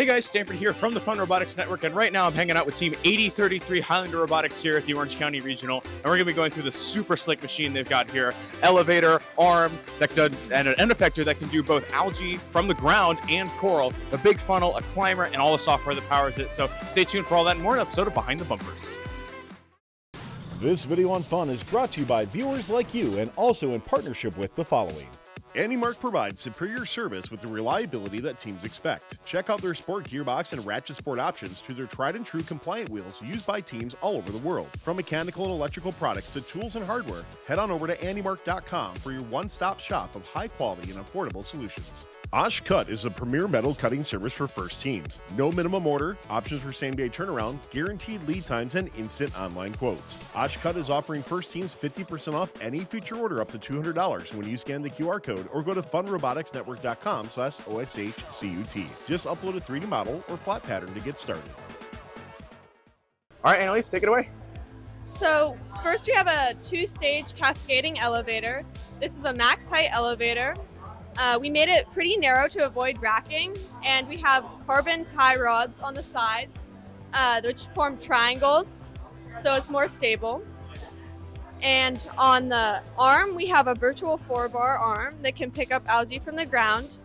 Hey guys, Stanford here from the Fun Robotics Network, and right now I'm hanging out with Team 8033 Highlander Robotics here at the Orange County Regional, and we're going to be going through the super slick machine they've got here. Elevator, arm, that does, and an end effector that can do both algae from the ground and coral, a big funnel, a climber, and all the software that powers it. So stay tuned for all that and more in an episode of Behind the Bumpers. This video on Fun is brought to you by viewers like you and also in partnership with the following. AndyMark provides superior service with the reliability that teams expect. Check out their sport gearbox and ratchet sport options to their tried and true compliant wheels used by teams all over the world. From mechanical and electrical products to tools and hardware, head on over to AndyMark.com for your one-stop shop of high quality and affordable solutions. Osh Cut is the premier metal cutting service for first teams. No minimum order, options for same-day turnaround, guaranteed lead times, and instant online quotes. Osh Cut is offering first teams 50% off any future order up to $200 when you scan the QR code or go to funroboticsnetwork.com/OSHCUT. Just upload a 3D model or flat pattern to get started. All right, Annalise, take it away. So first we have a two-stage cascading elevator. This is a max height elevator. We made it pretty narrow to avoid racking, and we have carbon tie rods on the sides, which form triangles, so it's more stable. And on the arm, we have a virtual 4-bar arm that can pick up algae from the ground.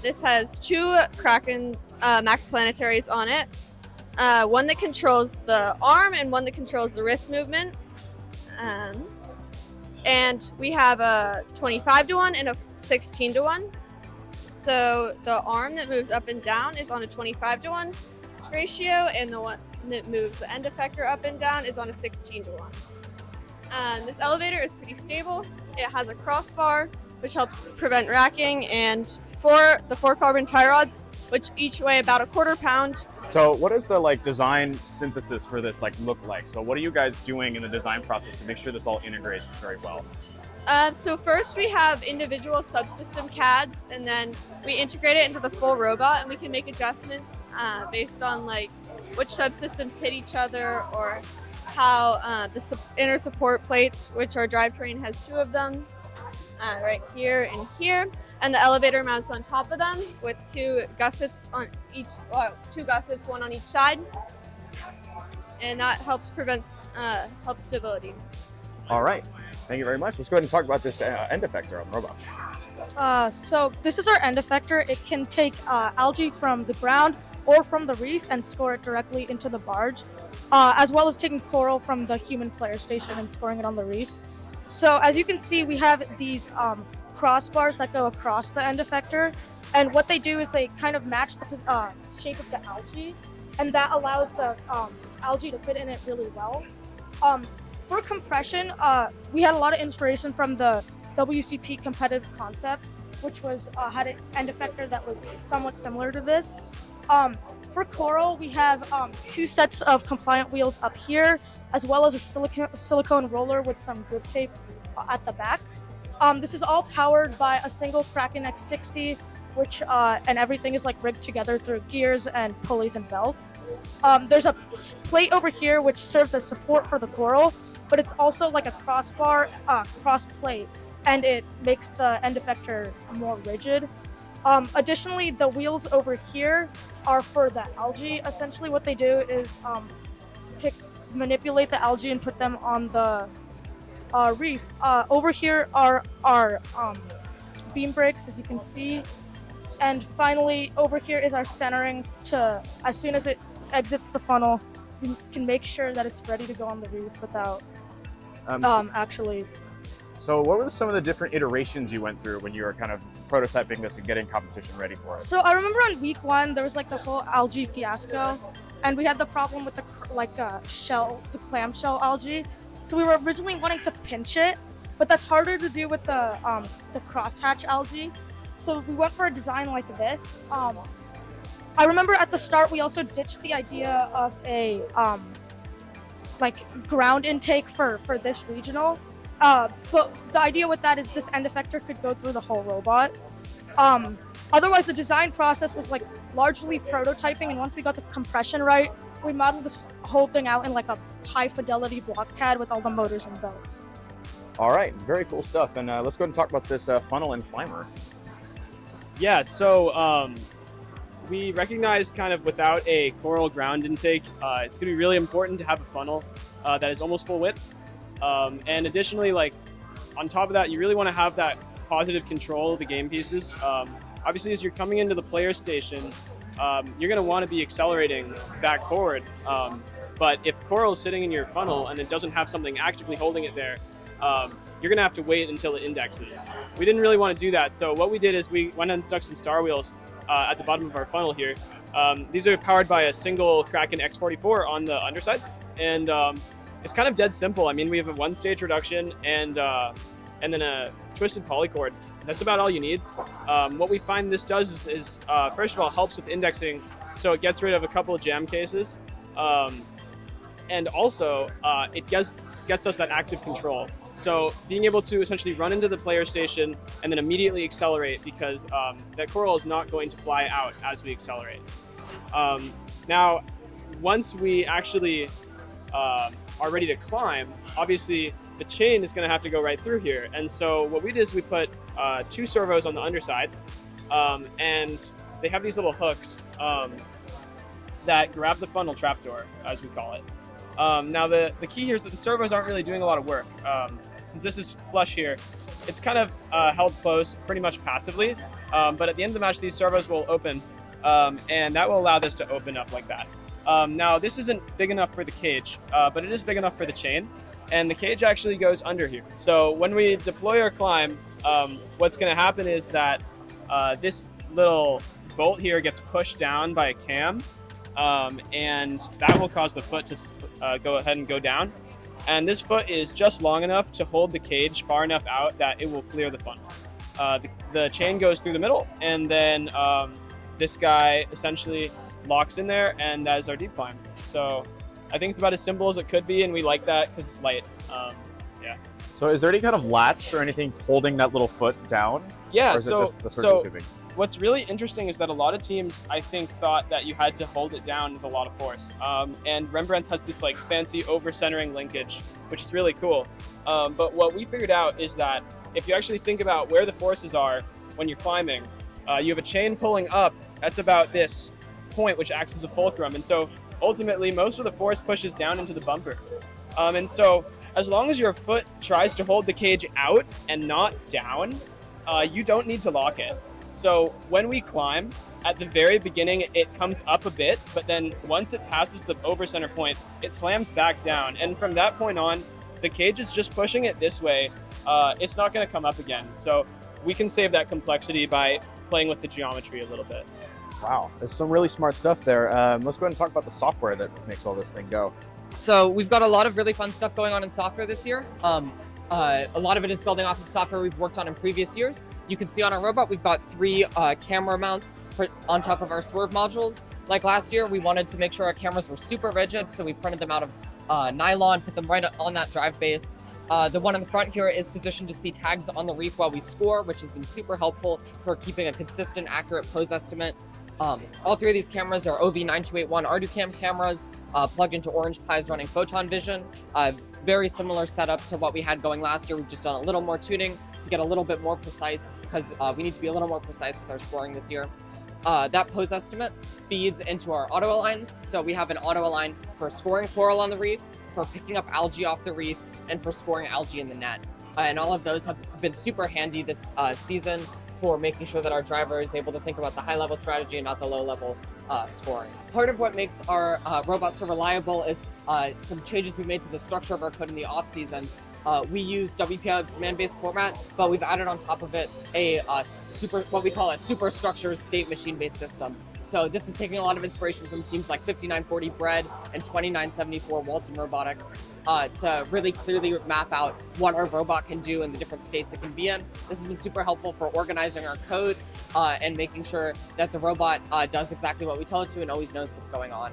This has two Kraken Max Planetaries on it, one that controls the arm and one that controls the wrist movement. And we have a 25-to-1 and a 16-to-1. So the arm that moves up and down is on a 25-to-1 ratio, and the one that moves the end effector up and down is on a 16-to-1. This elevator is pretty stable. It has a crossbar, which helps prevent racking, and the four carbon tie rods, which each weigh about a quarter-pound. So what is the design synthesis for this look like? So what are you guys doing in the design process to make sure this all integrates very well? So first we have individual subsystem CADs, and then we integrate it into the full robot, and we can make adjustments based on which subsystems hit each other, or how the inner support plates, which our drivetrain has two of them, right here and here, and the elevator mounts on top of them with two gussets, one on each side, and that helps prevent stability. All right, thank you very much. Let's go ahead and talk about this end effector on the robot. So this is our end effector. It can take algae from the ground or from the reef and score it directly into the barge, as well as taking coral from the human player station and scoring it on the reef. So as you can see, we have these crossbars that go across the end effector, and what they do is they kind of match the shape of the algae, and that allows the algae to fit in it really well. For compression, we had a lot of inspiration from the WCP competitive concept, which was had an end effector that was somewhat similar to this. For coral, we have two sets of compliant wheels up here, as well as a silicone roller with some grip tape at the back. This is all powered by a single Kraken X60, which and everything is rigged together through gears and pulleys and belts. There's a plate over here which serves as support for the coral, but it's also a crossbar, cross plate, and it makes the end effector more rigid. Additionally, the wheels over here are for the algae. Essentially what they do is manipulate the algae and put them on the reef. Over here are our beam brakes, as you can see. And finally, over here is our centering to, as soon as it exits the funnel, we can make sure that it's ready to go on the reef without actually. So what were some of the different iterations you went through when you were kind of prototyping this and getting competition ready for it? So I remember on week one, there was the whole algae fiasco, and we had the problem with the the clamshell algae. So we were originally wanting to pinch it, but that's harder to do with the crosshatch algae. So we went for a design like this. I remember at the start we also ditched the idea of a ground intake for this regional. But the idea with that is this end effector could go through the whole robot. Otherwise, the design process was largely prototyping, and once we got the compression right, we modeled this whole thing out in a high fidelity block pad with all the motors and belts. All right, very cool stuff. And let's go ahead and talk about this funnel and climber. Yeah, so we recognized kind of without a coral ground intake, it's going to be really important to have a funnel that is almost full width. And additionally, like on top of that, you really want to have that positive control of the game pieces. Obviously, as you're coming into the player station, you're going to want to be accelerating back forward. But if coral is sitting in your funnel and it doesn't have something actively holding it there, you're going to have to wait until it indexes. We didn't really want to do that. So what we did is we went and stuck some star wheels at the bottom of our funnel here. These are powered by a single Kraken X44 on the underside. And it's kind of dead simple. I mean, we have a one-stage reduction and then a twisted polycord. That's about all you need. What we find this does is first of all, helps with indexing. So it gets rid of a couple of jam cases. And also, it gets us that active control. So being able to essentially run into the player station and then immediately accelerate, because that coral is not going to fly out as we accelerate. Now, once we actually are ready to climb, obviously the chain is going to have to go right through here. And so what we did is we put two servos on the underside, and they have these little hooks that grab the funnel trapdoor, as we call it. Now, the key here is that the servos aren't really doing a lot of work. Since this is flush here, it's kind of held close pretty much passively. But at the end of the match, these servos will open, and that will allow this to open up like that. Now, this isn't big enough for the cage, but it is big enough for the chain. And the cage actually goes under here. So when we deploy or climb, what's going to happen is that this little bolt here gets pushed down by a cam. And that will cause the foot to go ahead and go down. And this foot is just long enough to hold the cage far enough out that it will clear the funnel. The chain goes through the middle, and then this guy essentially locks in there, and that is our deep climb. So I think it's about as simple as it could be, and we like that because it's light. Yeah. So is there any kind of latch or anything holding that little foot down? Yeah, or is it just the surgeon tubing? What's really interesting is that a lot of teams, I think, thought that you had to hold it down with a lot of force. And Rembrandt's has this like fancy over-centering linkage, which is really cool. But what we figured out is that if you actually think about where the forces are when you're climbing, you have a chain pulling up. That's about this point, which acts as a fulcrum. And so ultimately, most of the force pushes down into the bumper. And so as long as your foot tries to hold the cage out and not down, you don't need to lock it. So when we climb, at the very beginning, it comes up a bit, but then once it passes the over-center point, it slams back down. And from that point on, the cage is just pushing it this way. It's not going to come up again. So we can save that complexity by playing with the geometry a little bit. Wow, there's some really smart stuff there. Let's go ahead and talk about the software that makes all this thing go. So we've got a lot of really fun stuff going on in software this year. A lot of it is building off of software we've worked on in previous years. You can see on our robot, we've got three camera mounts on top of our swerve modules. Like last year, we wanted to make sure our cameras were super rigid, so we printed them out of nylon, put them right on that drive base. The one in the front here is positioned to see tags on the reef while we score, which has been super helpful for keeping a consistent, accurate pose estimate. All three of these cameras are OV9281 ArduCam cameras plugged into Orange Pi's running Photon Vision. Very similar setup to what we had going last year. We've just done a little more tuning to get a little bit more precise, because we need to be a little more precise with our scoring this year. That pose estimate feeds into our auto aligns. So we have an auto align for scoring coral on the reef, for picking up algae off the reef, and for scoring algae in the net. And all of those have been super handy this season for making sure that our driver is able to think about the high-level strategy and not the low-level scoring. Part of what makes our robot so reliable is some changes we made to the structure of our code in the off-season. We use WPI's command-based format, but we've added on top of it a what we call a superstructure state machine-based system. So this is taking a lot of inspiration from teams like 5940 Bread and 2974 Walton Robotics to really clearly map out what our robot can do and the different states it can be in. This has been super helpful for organizing our code and making sure that the robot does exactly what we tell it to and always knows what's going on.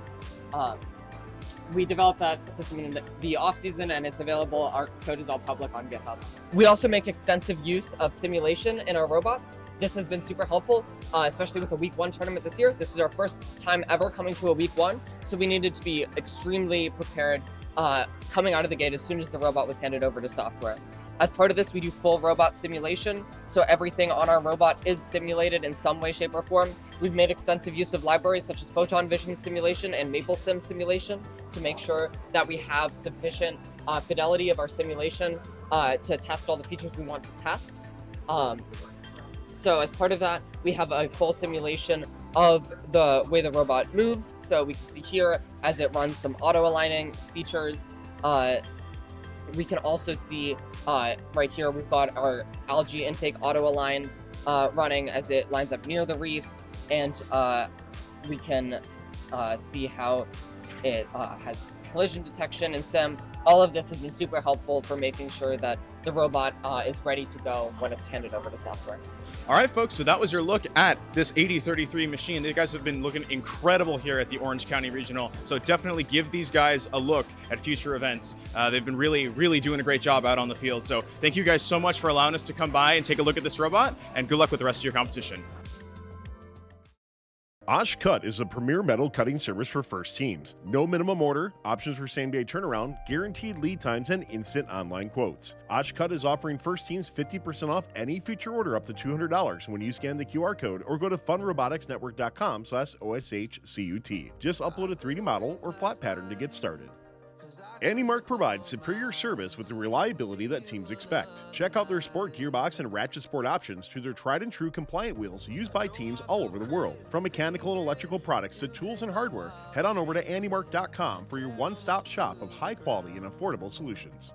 We developed that system in the off-season, and it's available. Our code is all public on GitHub. We also make extensive use of simulation in our robots. This has been super helpful, especially with the Week 1 tournament this year. This is our first time ever coming to a Week 1, so we needed to be extremely prepared coming out of the gate as soon as the robot was handed over to software. As part of this, we do full robot simulation, so everything on our robot is simulated in some way, shape, or form. We've made extensive use of libraries such as Photon Vision simulation and MapleSim simulation to make sure that we have sufficient fidelity of our simulation to test all the features we want to test. So as part of that, we have a full simulation of the way the robot moves. So we can see here as it runs some auto-aligning features. We can also see right here, we've got our algae intake auto-align running as it lines up near the reef. And we can see how it has collision detection and sim. All of this has been super helpful for making sure that the robot is ready to go when it's handed over to software. All right, folks, so that was your look at this 8033 machine. These guys have been looking incredible here at the Orange County Regional, so definitely give these guys a look at future events. They've been really doing a great job out on the field. So thank you guys so much for allowing us to come by and take a look at this robot, and good luck with the rest of your competition. Osh Cut is the premier metal cutting service for first teams. No minimum order, options for same-day turnaround, guaranteed lead times, and instant online quotes. Osh Cut is offering first teams 50% off any future order up to $200 when you scan the QR code or go to funroboticsnetwork.com/OSHCUT. Just upload a 3D model or flat pattern to get started. AndyMark provides superior service with the reliability that teams expect. Check out their sport gearbox and ratchet sport options to their tried and true compliant wheels used by teams all over the world. From mechanical and electrical products to tools and hardware, head on over to andymark.com for your one-stop shop of high quality and affordable solutions.